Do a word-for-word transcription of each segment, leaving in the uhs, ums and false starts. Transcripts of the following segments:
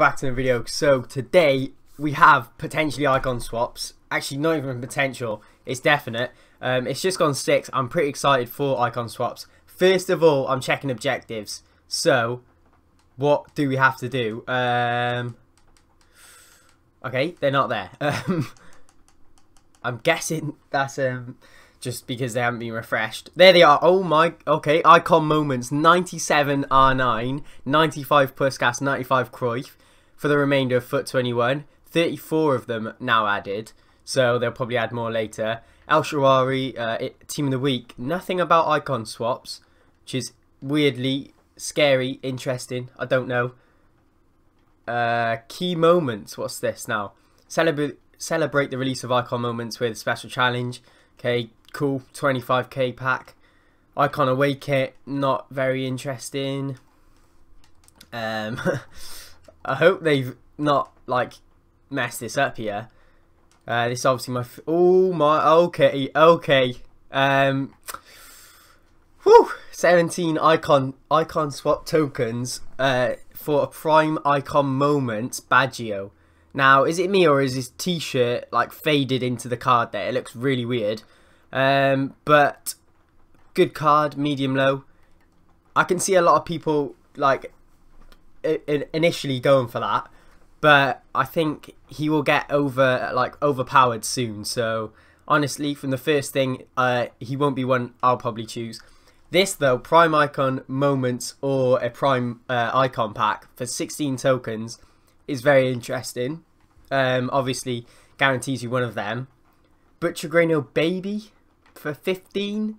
Back to the video. So today we have potentially icon swaps. Actually, not even potential, it's definite. Um, it's just gone six. I'm pretty excited for icon swaps. First of all, I'm checking objectives. So what do we have to do? Um, okay, they're not there. Um, I'm guessing that's um, just because they haven't been refreshed. There they are. Oh my. Okay, Icon Moments. ninety-seven R nine. ninety-five Puskas. ninety-five Cruyff. For the remainder of foot twenty-one. thirty-four of them now added. So they'll probably add more later. El Shawari, uh, it, Team of the Week. Nothing about Icon Swaps. Which is weirdly scary, interesting. I don't know. Uh, key Moments. What's this now? Celebrate, celebrate the release of Icon Moments with a special challenge. Okay, cool. twenty-five K pack. Icon away kit, not very interesting. Um, I hope they've not like messed this up here. Uh, this is obviously my f oh my okay okay. Um, whew, seventeen icon icon swap tokens uh, for a Prime Icon Moments Baggio. Now, is it me or is his t-shirt like faded into the card there? It looks really weird. Um, but good card, medium low. I can see a lot of people like initially going for that, but I think he will get over like overpowered soon. So honestly, from the first thing, uh, he won't be one I'll probably choose. This though, Prime Icon Moments or a Prime uh, Icon Pack for sixteen tokens. Is very interesting. Um, obviously guarantees you one of them. Butchegrano baby for fifteen.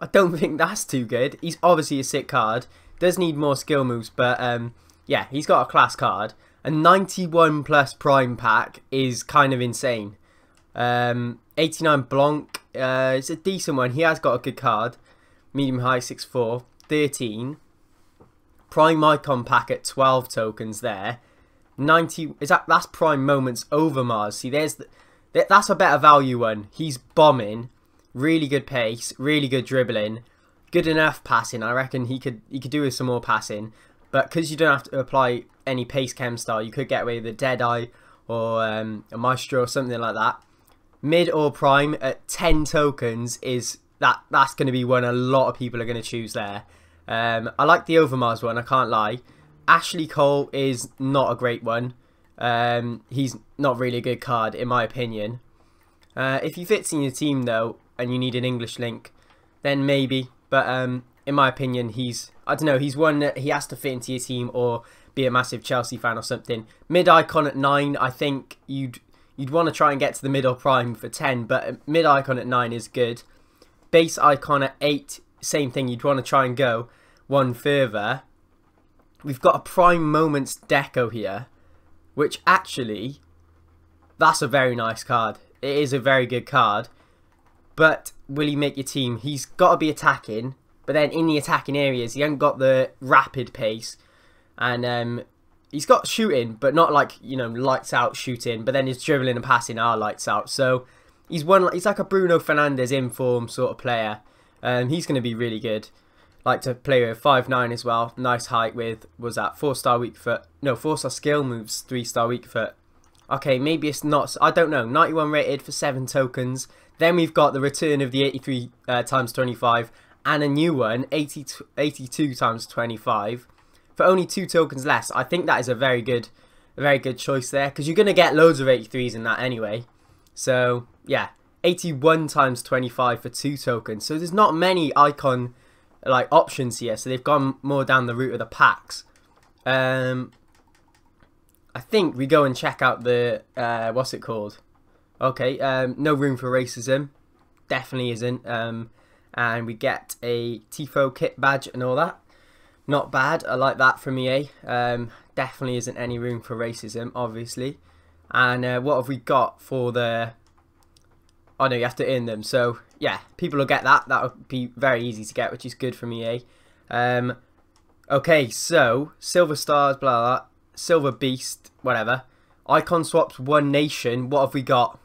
I don't think that's too good. He's obviously a sick card. Does need more skill moves, but um, yeah, he's got a class card. A ninety-one plus Prime pack is kind of insane. Um, eighty-nine Blanc. Uh, it's a decent one. He has got a good card. Medium high six four. thirteen. Prime Icon Pack at twelve tokens there. ninety is that that's Prime Moments Overmars. See, there's the, that's a better value one. He's bombing, really good pace, really good dribbling, good enough passing. I reckon he could he could do with some more passing, but because you don't have to apply any pace chem style, you could get away with a dead eye or um, a maestro or something like that. Mid or prime at ten tokens is that that's going to be one a lot of people are going to choose there. Um, I like the Overmars one. I can't lie. Ashley Cole is not a great one. Um, he's not really a good card, in my opinion. Uh, if he fits in your team, though, and you need an English link, then maybe. But um, in my opinion, he's, I don't know, he's one that he has to fit into your team or be a massive Chelsea fan or something. Mid-icon at nine, I think you'd you'd want to try and get to the middle prime for ten, but mid-icon at nine is good. Base icon at eight, same thing, you'd want to try and go one further. We've got a Prime Moments Deco here, which actually, that's a very nice card. It is a very good card, but will he make your team? He's got to be attacking, but then in the attacking areas, he hasn't got the rapid pace, and um, he's got shooting, but not like, you know, lights out shooting, but then his dribbling and passing are lights out. So he's one. He's like a Bruno Fernandes in-form sort of player, and um, he's going to be really good. Like to play with five nine as well. Nice height with, was that four star weak foot? No, four star skill moves, three star weak foot. Okay, maybe it's not, I don't know. ninety-one rated for seven tokens. Then we've got the return of the eighty-three uh, times twenty-five and a new one, eighty-two times twenty-five. For only two tokens less. I think that is a very good, a very good choice there, because you're going to get loads of eighty-threes in that anyway. So, yeah, eighty-one times twenty-five for two tokens. So there's not many icon like options here, so they've gone more down the route of the packs. Um, I think we go and check out the uh, what's it called? Okay, um, no room for racism, definitely isn't. Um, and we get a Tifo kit badge and all that. Not bad. I like that from E A. Um, definitely isn't any room for racism, obviously. And uh, what have we got for the? Oh no, you have to earn them. So yeah, people will get that. That'll be very easy to get, which is good for E A. Um, okay, so silver stars, blah, blah, silver beast, whatever. Icon swaps, one nation. What have we got?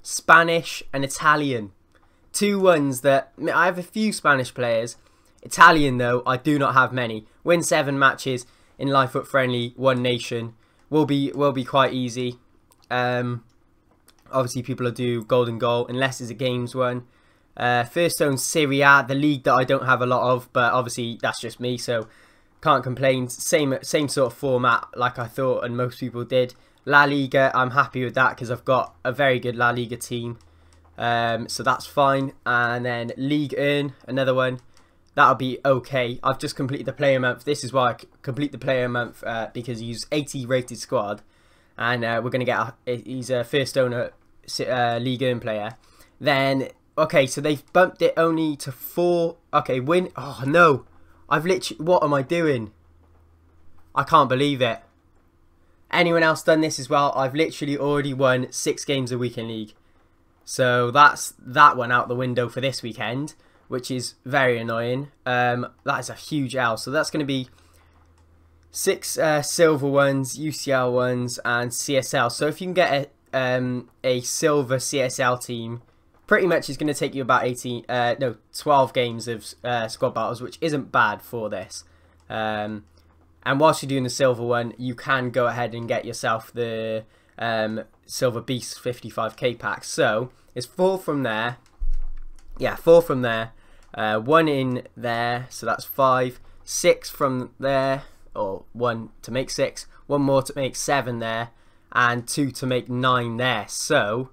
Spanish and Italian. Two ones that I have a few Spanish players. Italian though, I do not have many. Win seven matches in Live Foot Friendly, one nation. will be will be quite easy. Um, obviously, people will do golden goal unless it's a games one. Uh, first own Serie A, the league that I don't have a lot of, but obviously that's just me, so can't complain. Same same sort of format like I thought, and most people did. La Liga, I'm happy with that because I've got a very good La Liga team, um, so that's fine. And then Ligue one, another one. That'll be okay. I've just completed the player month. This is why I complete the player month, uh, because he's eighty rated squad, and uh, we're gonna get. Our, he's a first owner, uh, Ligue one player. Then okay, so they've bumped it only to four. Okay, win. Oh no, I've literally. What am I doing? I can't believe it. Anyone else done this as well? I've literally already won six games a week in league, so that's that one out the window for this weekend, which is very annoying. Um, that is a huge L. So that's going to be six uh, silver ones, U C L ones, and C S L. So if you can get a, um, a silver C S L team, pretty much it's going to take you about eighteen, uh, no, twelve games of uh, squad battles, which isn't bad for this. Um, and whilst you're doing the silver one, you can go ahead and get yourself the um, Silver Beast fifty-five K pack. So it's four from there. Yeah, four from there. Uh, one in there, so that's five. Six from there, or one to make six. One more to make seven there, and two to make nine there. So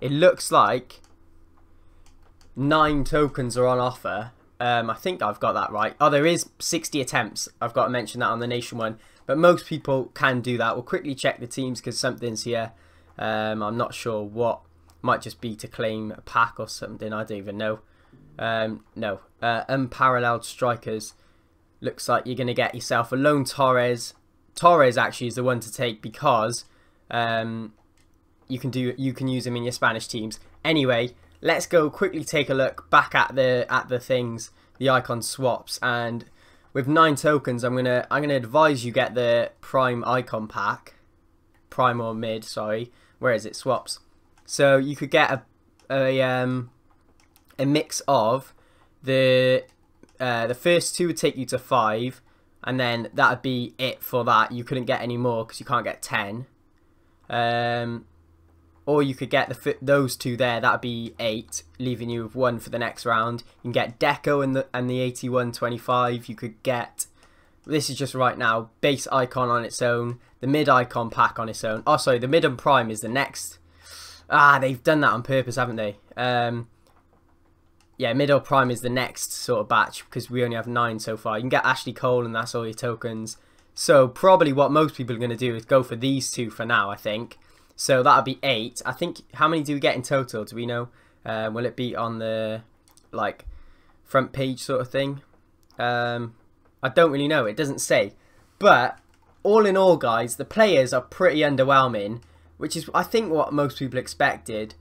it looks like nine tokens are on offer. Um, I think I've got that right. Oh, there is sixty attempts. I've got to mention that on the nation one, but most people can do that. We'll quickly check the teams because something's here. Um, I'm not sure what. Might just be to claim a pack or something. I don't even know. Um, no. Uh, unparalleled strikers. Looks like you're going to get yourself a lone Torres. Torres actually is the one to take because um, you can do you can use him in your Spanish teams. Anyway, let's go quickly take a look back at the at the things, the icon swaps, and with nine tokens, I'm gonna I'm gonna advise you get the Prime Icon Pack, Prime or Mid. Sorry, where is it? Swaps. So you could get a a um a mix of the uh the first two would take you to five, and then that would be it for that. You couldn't get any more because you can't get ten. Um, or you could get the those two there. That'd be eight, leaving you with one for the next round. You can get Deco and the and the eighty-one twenty-five. You could get. This is just right now. Base icon on its own. The mid icon pack on its own. Oh, sorry, the mid and prime is the next. Ah, they've done that on purpose, haven't they? Um, yeah, middle prime is the next sort of batch because we only have nine so far. You can get Ashley Cole and that's all your tokens. So probably what most people are going to do is go for these two for now, I think. So that'll be eight. I think, how many do we get in total? Do we know? Um, will it be on the, like, front page sort of thing? Um, I don't really know. It doesn't say. But all in all, guys, the players are pretty underwhelming, which is I think what most people expected,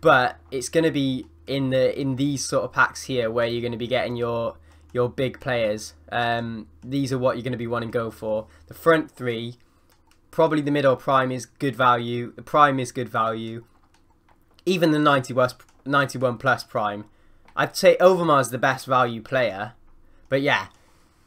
but it's going to be in the in these sort of packs here where you're going to be getting your your big players. Um, these are what you're going to be wanting to go for. The front three, probably the middle prime is good value. The prime is good value. Even the ninety-one plus prime, I'd say Overmars is the best value player. But yeah.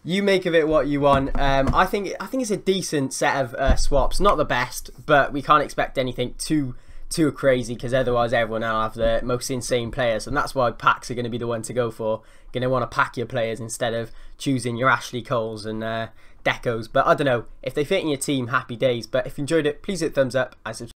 You make of it what you want. Um, I think I think it's a decent set of uh, swaps. Not the best, but we can't expect anything too too crazy because otherwise everyone will have the most insane players, and that's why packs are going to be the one to go for. You're going to want to pack your players instead of choosing your Ashley Coles and uh, Decos. But I don't know. If they fit in your team, happy days. But if you enjoyed it, please hit thumbs up and subscribe.